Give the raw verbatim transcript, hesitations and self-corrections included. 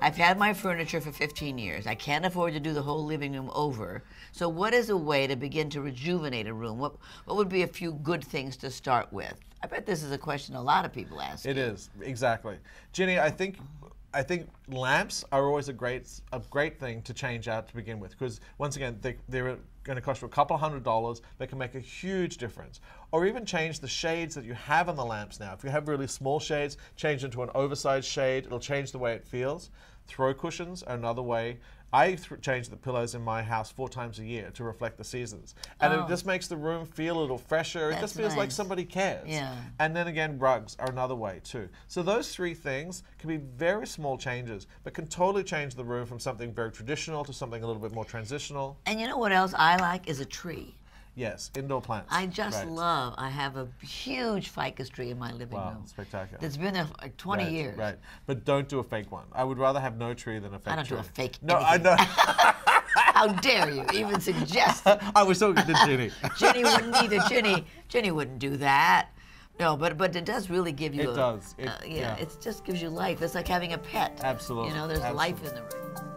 I've had my furniture for fifteen years. I can't afford to do the whole living room over. So what is a way to begin to rejuvenate a room? What, what would be a few good things to start with? I bet this is a question a lot of people ask. It is, exactly. Ginny, I think I think lamps are always a great a great thing to change out to begin with, because once again, they, they're going to cost you a couple hundred dollars. They can make a huge difference. Or even change the shades that you have on the lamps now. If you have really small shades, change into an oversized shade. It'll change the way it feels. Throw cushions are another way. I th change the pillows in my house four times a year to reflect the seasons. And oh. it just makes the room feel a little fresher. That's it just feels nice. Like somebody cares. Yeah. And then again, rugs are another way too. So those three things can be very small changes, but can totally change the room from something very traditional to something a little bit more transitional. And you know what else I like is a tree. Yes, indoor plants. I just right. love, I have a huge ficus tree in my living wow, room. Wow, spectacular. It's been there for like twenty right, years. Right, but don't do a fake one. I would rather have no tree than a fake tree. I don't tree. do a fake No, anything. I know. How dare you even suggest it? I was talking to Ginny. Ginny wouldn't either. Ginny, Ginny wouldn't do that. No, but but it does really give you It a, does. It, uh, yeah, yeah, it just gives you life. It's like having a pet. Absolutely. You know, there's Absolutely. life in the room.